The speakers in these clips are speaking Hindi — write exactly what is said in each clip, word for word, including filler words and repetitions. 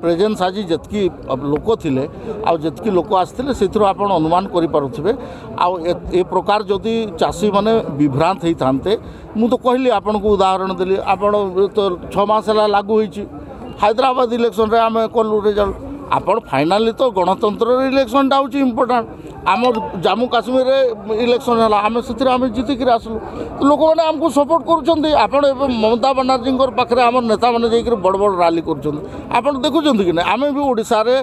प्रेजेन्स आज जी अब लोक थे आतकी लोक आसते से अनुमान करें आ प्रकार जदि चाषी मैंने विभ्रांत होता मुझे तो कहली आपण को उदाहरण देली आपड़ तो छस लागू हो हैदराबाद इलेक्शन रे आम कलु रिजल्ट आपण फाइनाली तो गणतंत्र इलेक्शन टा हूँ इम्पोर्टाट आम जम्मू काश्मीर इलेक्शन है आम से आम जीतिक आसलु तो लोक मैंने आमको सपोर्ट कर ममता बनार्जी पाखे आम नेता मैंने बड़ बड़ राली कर देखुं कि ना आम भी ओडिशा रे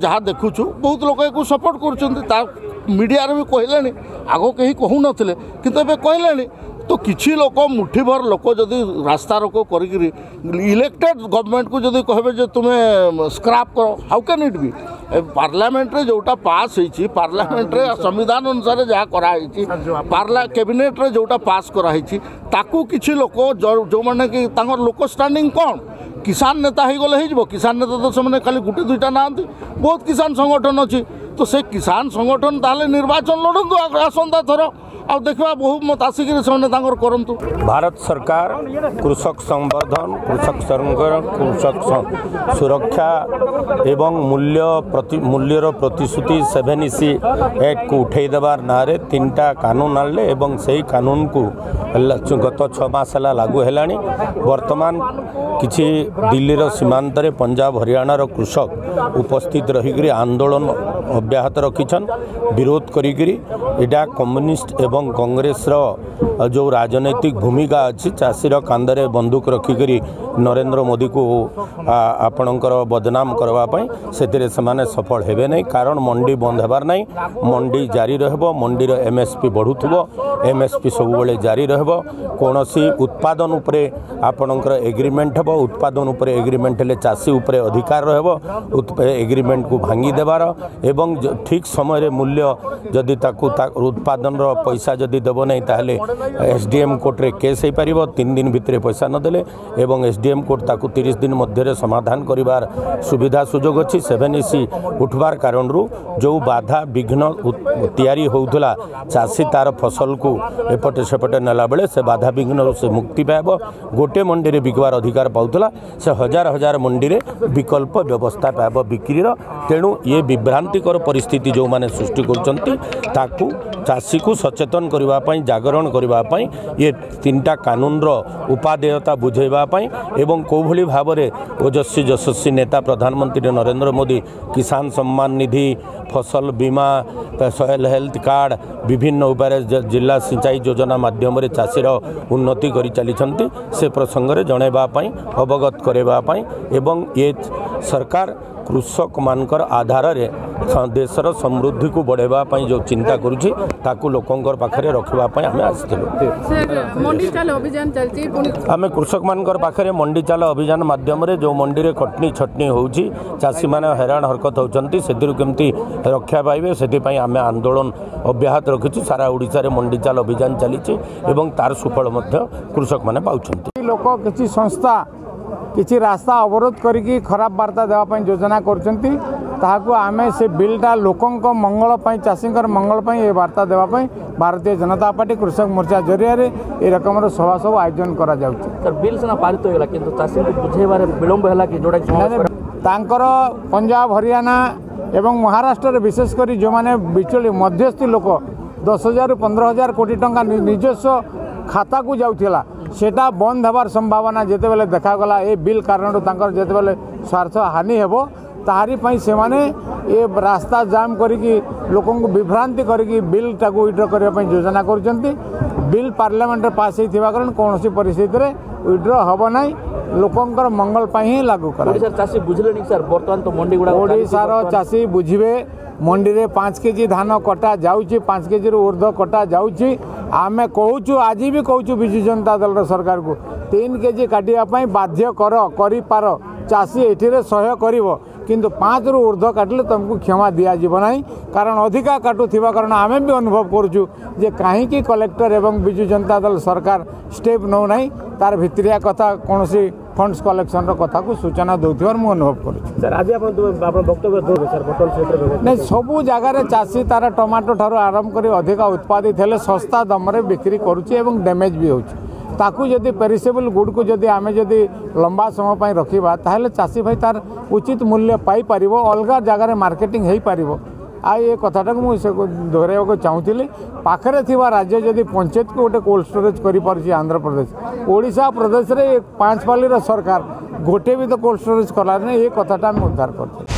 जहाँ देखुचु बहुत लोग यू सपोर्ट कर मीडिया भी कहले आग कहीं कहू न कितु ए कहले तो किसी लोक मुठीभर लोक जदि रास्ता रोको करी इलेक्टेड गवर्नमेंट को जदि कहे तुम्हें स्क्रैप करो how can it be parliament रे जोटा पास होई पार्लियामेंट रे संविधान अनुसार जहाँ कराई पार्ला कैबिनेट रे जोटा पास कराई ताकू किसी लोक जो मैंने कि लोक स्टैंडिंग कौन किसान नेता हो गले हो किसान नेता तो से खाली गोटे दुईटा ना बहुत किसान संगठन अच्छी तो से किसान संगठन ताले निर्वाचन लड़तु आसंता थर आउ देखा बहुमत आसिक करूँ। भारत सरकार कृषक संवर्धन कृषक संरक्षण कृषक सुरक्षा एवं मूल्य प्रति मूल्यर प्रतिश्रुति सेभेन इसी एक्ट को उठेई देवार नारे तीन टा कानून आनले एवं सही कानून को गत छस लागू है। वर्तमान किसी दिल्लीर सीमांत रे पंजाब हरियाणार कृषक उपस्थित रहीकि आंदोलन अब्याहत रखिछन विरोध करिकि एडा कम्युनिस्ट एवं कांग्रेस रो जो राजनीतिक भूमिका अच्छी चाषीर कांधे बंदूक रखिकी नरेंद्र मोदी को आपणकर बदनाम करवाई से सफल हेबे नहीं कारण मंडी बंद होबार नहीं मंडी जारी रहबो मंडीर एमएसपी बढ़ुथबो एमएसपी सब बेले जारी रहबो कोनोसी उत्पादन उपरे आपणकर एग्रीमेंट हेबो उत्पादन उपरे एग्रीमेंट हेले चाषी उपरे अधिकार रहबो एग्रीमेंट को भांगी देबार एवं ठीक समय रे मूल्य जदि ताकू उत्पादन रो पैसा जदि देव नहीं ताहले एसडीएम कोर्टे केस हो पार तीन दिन भितर पैसा नदेले एवं एसडीएम कोर्ट ताकू तीस दिन मध्य समाधान करिवार सुविधा सुजोग अच्छी सेभेन इसी उठवार कारण जो बाधा विघ्न तैयारी होता चाषी तार फसल को एपटे सेपटे नेला बेले से बाधा विघ्न से मुक्ति पाइब गोटे मंडी में बिकवार अधिकार पाला से हजार हजार मंडी में विकल्प व्यवस्था पाइब बिक्रीर तेणु ये विभ्रांतिकर परिस्थिति जो मैंने सृष्टि करूँ चाषी को सचेतन करने जागरण करने ये तीन टा कानून उपादेयता बुझेवाई एवं कोभली भाव में ओजस्वी यशस्वी नेता प्रधानमंत्री नरेंद्र मोदी किसान सम्मान निधि फसल बीमा सॉइल हेल्थ कार्ड विभिन्न उपाय जिला सिंचाई योजना मध्यम चाषीर उन्नति कर चली से प्रसंग में जनवाई अवगत करवाई एवं ये सरकार कृषक मानकर आधार रे देशर समृद्धि को बढ़ेवा पाई जो चिंता करुछि ताकू लोकंकर पाखरे रखवा पाई हमें आस्थिलु। मंडी चाल अभियान चलछि हमें कृषक मानकर पाखरे मंडी चाल अभियान माध्यम रे जो मंडी रे खटनी छटनी होउछि चासी माने हैरान हरकत होचंती सेदिरु केमती रक्षा पाइबे सेति पई हमें आंदोलन अब्याहत रखिछि सारा ओडिसा रे मंडी चाल अभियान चलिछि एवं तार सुफल मध्ये कृषक माने पाउचंती लोक किछि संस्था किसी रास्ता अवरोध करिकी खराब वार्ता देवाई योजना करुँगी ताकू आम से बिलटा लोकं मंगलपाई चाषी मंगलपाई ये वार्ता देवाई भारतीय जनता पार्टी कृषक मोर्चा जरिया ये रकम सभा सब आयोजन करा बिल सिना पारित होगा कि चाषी को बुझेबार विलंब है कि जोटा पंजाब हरियाणा एवं महाराष्ट्र विशेषकर जो मैंने विचली मध्यस्थी लोक दस हजार पंद्रह हजार कोटी टंका निजस्व खाता को जाऊला सेटा बंद हबार संभावना जिते बेले देखागला ये बिल कारण जिते बेले स्वार्थ हानि हेबो तारी पई से माने ये रास्ता जाम करिकी लोकन को विभ्रांति करिकी बिल टाकू विड्रॉ करबा पई योजना करूचंती बिल पार्लियामेंट रे पास हेथिबा कारण कोनोसी परिस्थिति रे विड्रॉ हबो नै लोकनकर मंगल पई ही लागू करा। ओडिसा चासी बुझले नि सर वर्तमान तो मंडी गुडा ओडिसा रो चासी बुझिबे मंडी रे पाँच केजी धान कटा जाउची पाँच केजी रो ऊर्ध्व कटा जाउची आमे कहूँ आज भी कहूँ विजु जनता दल सरकार को तीन केजी काटापी बाध्य कर कर चाषी ये सह्य कर किंतु पाँच रु ऊर्ध्व काटिले तुमको क्षमा दिया दिज्व ना कारण अधिका काटू थिबा कारण आमे भी अनुभव करुचु जे कहीं कलेक्टर एवं विजु जनता दल सरकार स्टेप नौ ना तार भितरिया कथा कौन सी फंड्स कलेक्शन रो कथा को सूचना दौर मुझे अनुभव करुच्चे नहीं सबू जगार चाषी तार टमाटो ठार आरंभ कर अधिका उत्पादित हेले सस्ता दाम बिक्री करुच्चे एवं डैमेज भी होउछ ताकू यदि पेरिसेबल गुड को यदि आमे यदि लंबा समय पर रखा ताहले चाषी भाई तार उचित मूल्य पाई पारिबो अलग जगार मार्केटिंग हो पारिबो। आ ये कथाटा मुझे दोहराइबा चाहूँगी पाखे थी राज्य जदि पंचायत को गोटे कोल्ड स्टोरेज कर आंध्र प्रदेश ओडिशा प्रदेश रे पांचपाली सरकार गोटे भी तो कोल्ड स्टोरेज कलानी ये कथाटा आम उद्धार करते।